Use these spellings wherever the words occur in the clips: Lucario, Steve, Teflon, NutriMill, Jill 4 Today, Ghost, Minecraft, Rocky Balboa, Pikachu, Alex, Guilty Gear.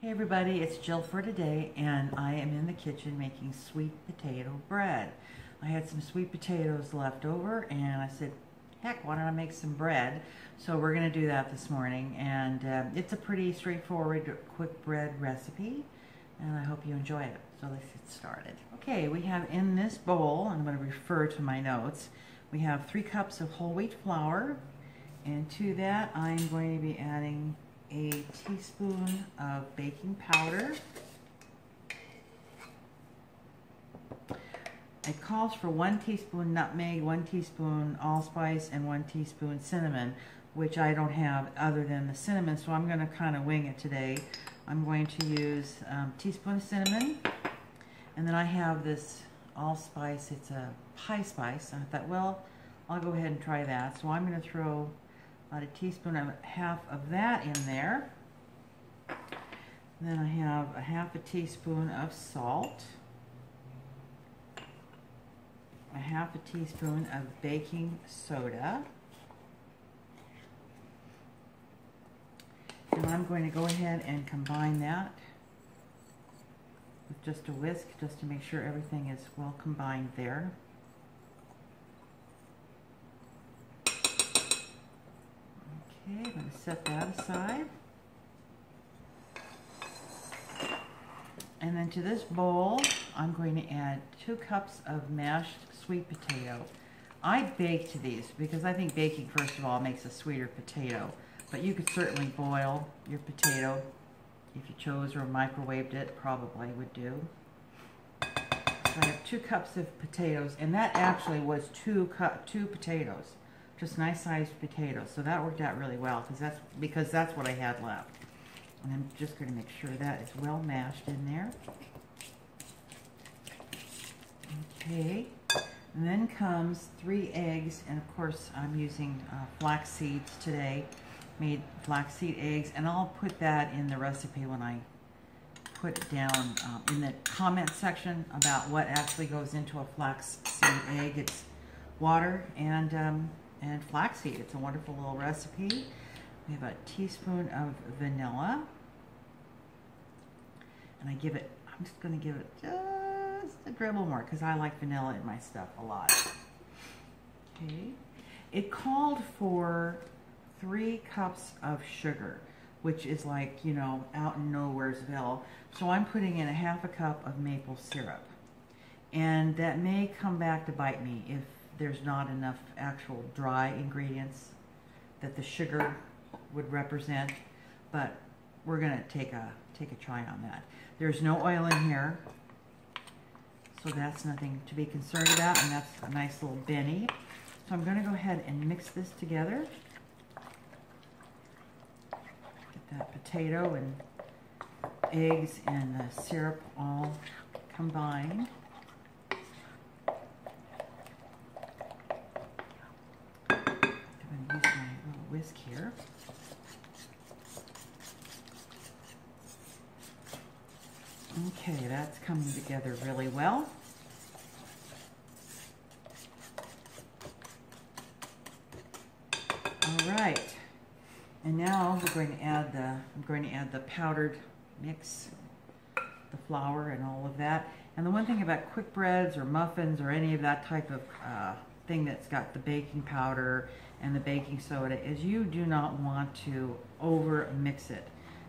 Hey everybody, it's Jill 4 Today, and I am in the kitchen making sweet potato bread. I had some sweet potatoes left over, and I said, heck, why don't I make some bread? So we're going to do that this morning, and it's a pretty straightforward, quick bread recipe, and I hope you enjoy it. So let's get started. Okay, we have in this bowl, I'm going to refer to my notes, we have 3 cups of whole wheat flour, and to that I'm going to be adding a teaspoon of baking powder. It calls for 1 teaspoon nutmeg, 1 teaspoon allspice, and 1 teaspoon cinnamon, which I don't have other than the cinnamon, so I'm going to kind of wing it today. I'm going to use a teaspoon of cinnamon, and then I have this allspice. It's a pie spice. I thought, well, I'll go ahead and try that. So I'm going to throw about a teaspoon of half of that in there. And then I have a half a teaspoon of salt, a half a teaspoon of baking soda, and I'm going to go ahead and combine that with just a whisk, just to make sure everything is well combined there. Okay, I'm going to set that aside. And then to this bowl, I'm going to add 2 cups of mashed sweet potato. I baked these because I think baking, first of all, makes a sweeter potato. But you could certainly boil your potato if you chose, or microwaved it, probably would do. So I have 2 cups of potatoes, and that actually was two potatoes. Just nice-sized potatoes, so that worked out really well because that's what I had left. And I'm just going to make sure that is well mashed in there. Okay, and then comes 3 eggs, and of course I'm using flax seeds today. Made flaxseed eggs, and I'll put that in the recipe when I put it down in the comment section about what actually goes into a flaxseed egg. It's water and flaxseed. It's a wonderful little recipe. We have a teaspoon of vanilla, and I'm just going to give it just a dribble more because I like vanilla in my stuff a lot. Okay, it called for 3 cups of sugar, which is like, you know, out in Nowheresville. So I'm putting in a half a cup of maple syrup, and that may come back to bite me if there's not enough actual dry ingredients that the sugar would represent, but we're gonna take a try on that. There's no oil in here, so that's nothing to be concerned about, and that's a nice little Benny. So I'm gonna go ahead and mix this together. Get that potato and eggs and the syrup all combined. Here. Okay, that's coming together really well. All right, and now we're going to add the powdered mix, the flour and all of that. And the one thing about quick breads or muffins or any of that type of thing that's got the baking powder and the baking soda is you do not want to over mix it.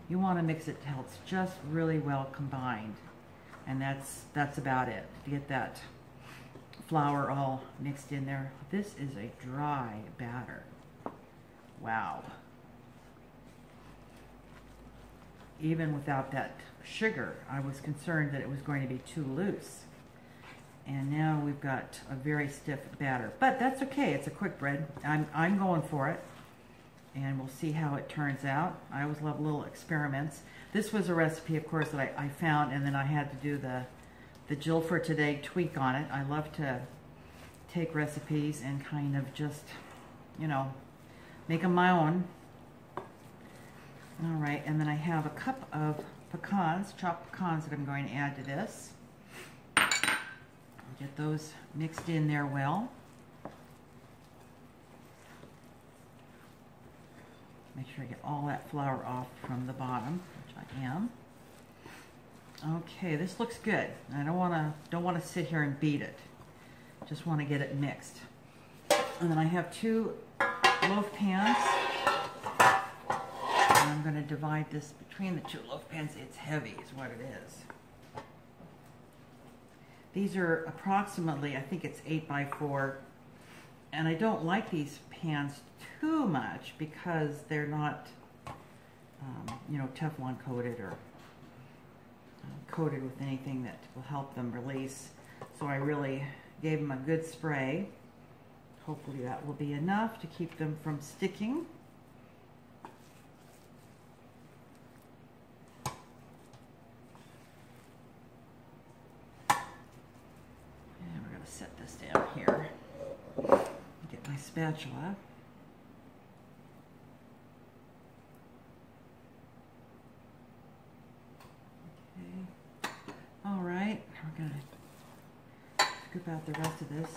You want to mix it till it's just really well combined, and that's about it. To get that flour all mixed in there. This is a dry batter. Wow. Even without that sugar, I was concerned that it was going to be too loose. And now we've got a very stiff batter, but that's okay. It's a quick bread. I'm going for it, and we'll see how it turns out. I always love little experiments. This was a recipe, of course, that I found, and then I had to do the Jill 4 Today tweak on it. I love to take recipes and kind of just, you know, make them my own. All right, and then I have a cup of pecans, chopped pecans, that I'm going to add to this. Get those mixed in there well. Make sure I get all that flour off from the bottom, which I am. Okay, this looks good. I don't want to sit here and beat it. Just want to get it mixed. And then I have two loaf pans. And I'm going to divide this between the two loaf pans. It's heavy is what it is. These are approximately, I think it's 8 by 4. And I don't like these pans too much because they're not, you know, Teflon coated or coated with anything that will help them release. So I really gave them a good spray. Hopefully that will be enough to keep them from sticking. And we're going to set this down here. Get my spatula. Scoop out the rest of this.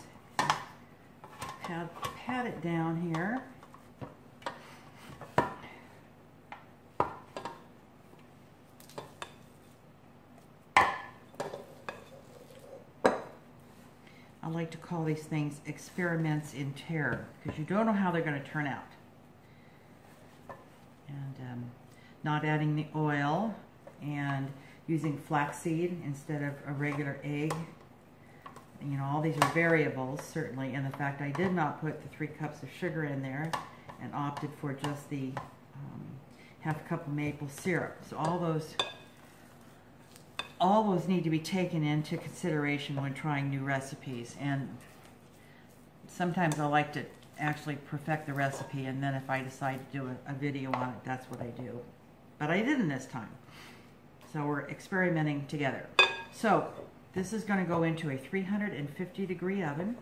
Pat it down here. I like to call these things experiments in terror because you don't know how they're going to turn out. And not adding the oil and using flaxseed instead of a regular egg. You know, all these are variables, certainly, and the fact I did not put the 3 cups of sugar in there and opted for just the ½ cup of maple syrup. So all those need to be taken into consideration when trying new recipes, and sometimes I like to actually perfect the recipe, and then if I decide to do a video on it, that's what I do. But I didn't this time. So we're experimenting together. So this is going to go into a 350-degree oven.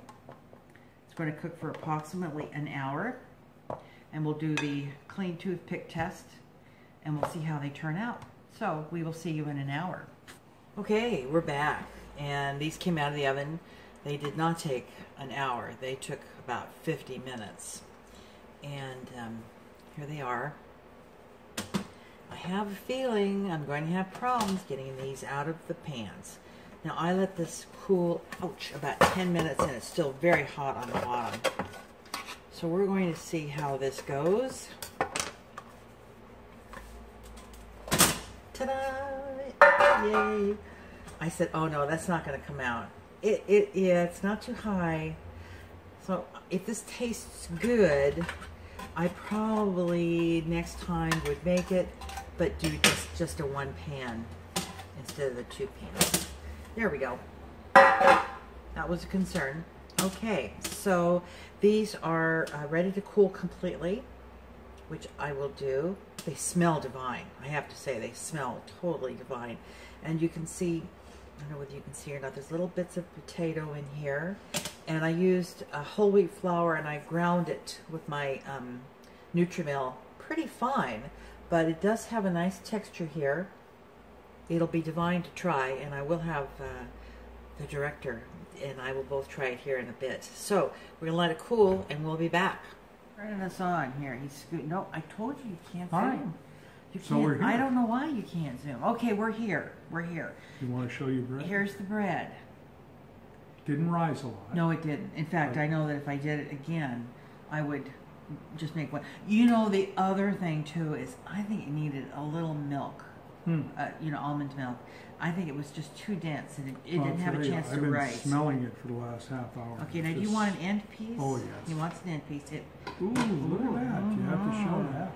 It's going to cook for approximately an hour. And we'll do the clean toothpick test and we'll see how they turn out. So we will see you in an hour. Okay, we're back. And these came out of the oven. They did not take an hour. They took about 50 minutes. And here they are. I have a feeling I'm going to have problems getting these out of the pans. Now I let this cool, ouch, about 10 minutes and it's still very hot on the bottom. So we're going to see how this goes. Ta-da! Yay! I said, oh no, that's not going to come out. Yeah, it's not too high. So if this tastes good, I probably next time would make it, but do just a 1 pan instead of the 2 pans. There we go. That was a concern. Okay, so these are ready to cool completely, which I will do. They smell divine. I have to say, they smell totally divine. And you can see, I don't know whether you can see or not, there's little bits of potato in here. And I used a whole wheat flour and I ground it with my NutriMill pretty fine, but it does have a nice texture here. It'll be divine to try, and I will have the director and I will both try it here in a bit. So we're gonna let it cool, and we'll be back. Turning us on here. He's scooting. No, I told you can't zoom. You can't. So we're here. I don't know why you can't zoom. Okay, we're here. We're here. You want to show your bread? Here's the bread. Didn't rise a lot. No, it didn't. In fact, I know that if I did it again, I would just make one. You know, the other thing too is I think it needed a little milk. You know, almond milk. I think it was just too dense and it didn't have a chance to rise. I've been smelling it for the last half hour. Okay, now do you want an end piece? Oh, yes. He wants an end piece. Ooh, look at that. You have to show that.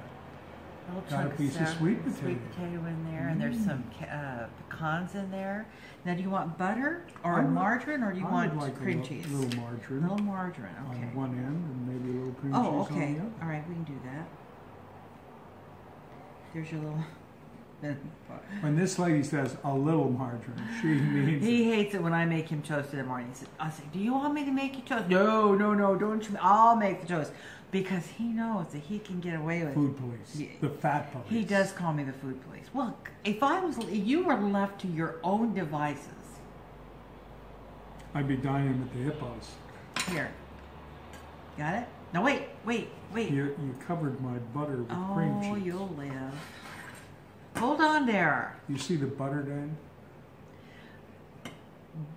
Got a piece of sweet potato. Sweet potato in there, and there's some pecans in there. Now, do you want butter or margarine, or do you want cream cheese? A little margarine. A little margarine, okay. On one end, and maybe a little cream cheese on the other. Oh, okay. All right, we can do that. There's your little... When this lady says a little margarine, she means he hates it when I make him toast in the morning. He said, I say, do you want me to make you toast? No, no, no, don't you? I'll make the toast. Because he knows that he can get away with food police. Yeah. The fat police. He does call me the food police. Well, if you were left to your own devices, I'd be dining with the hippos. Here. Got it? No, wait. You covered my butter with cream cheese. Oh, you'll live. Hold on there. You see the buttered end?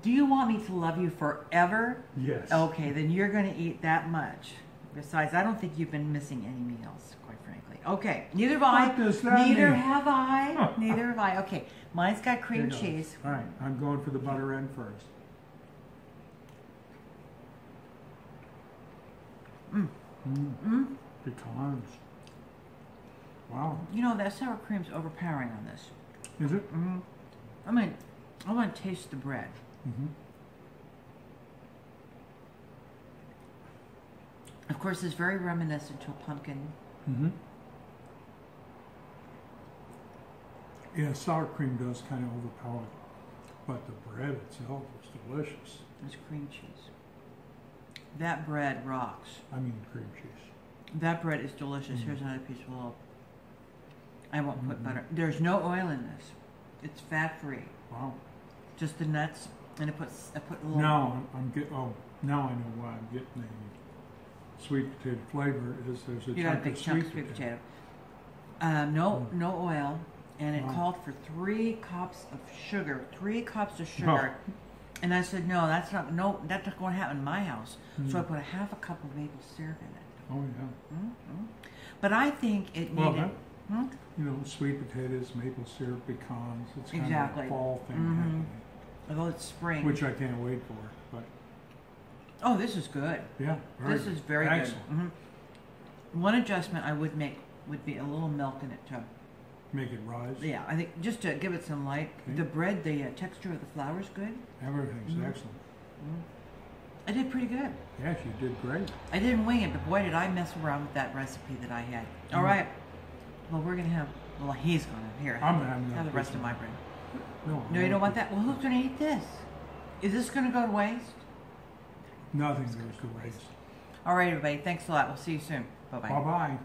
Do you want me to love you forever? Yes. Okay, then you're going to eat that much. Besides, I don't think you've been missing any meals, quite frankly. Okay, neither have I. What does that mean? Neither have I. Huh. Neither have I. Okay, mine's got cream cheese. All right, I'm going for the butter end first. Mmm. Mmm. Mm. Pecans. Wow. You know, that sour cream's overpowering on this. Is it? Mm-hmm. I mean, I want to taste the bread. Mm-hmm. Of course, it's very reminiscent to a pumpkin. Mm-hmm. Yeah, sour cream does kind of overpower it, but the bread itself is delicious. It's cream cheese. That bread rocks. I mean cream cheese. That bread is delicious. Mm-hmm. Here's another piece of little... I won't put butter. There's no oil in this. It's fat-free. Wow. Just the nuts, and I put a little... Now I'm getting... Oh, now I know why I'm getting the sweet potato flavor is there's a big chunk of sweet potato. No oil, and it called for 3 cups of sugar. 3 cups of sugar. Oh. And I said, no, that's not going to happen in my house. Mm. So I put a 1/2 cup of maple syrup in it. Oh, yeah. Mm-hmm. But I think it needed... Well, you know, sweet potatoes, maple syrup, pecans. It's kind of a fall thing. Mm-hmm. Although it's spring. Which I can't wait for. But oh, this is good. Yeah. This is very good. Excellent. Mm-hmm. One adjustment I would make would be a little milk in it to make it rise. Yeah, I think just to give it some light. Okay. The bread, the texture of the flour is good. Everything's excellent. Mm-hmm. I did pretty good. Yeah, you did great. I didn't wing it, but boy, did I mess around with that recipe that I had. All right. Well, we're going to have, well, he's going to, here, have the rest of my bread. No, you don't want that? Well, who's going to eat this? Is this going to go to waste? Nothing's going to go to waste. All right, everybody. Thanks a lot. We'll see you soon. Bye-bye. Bye-bye.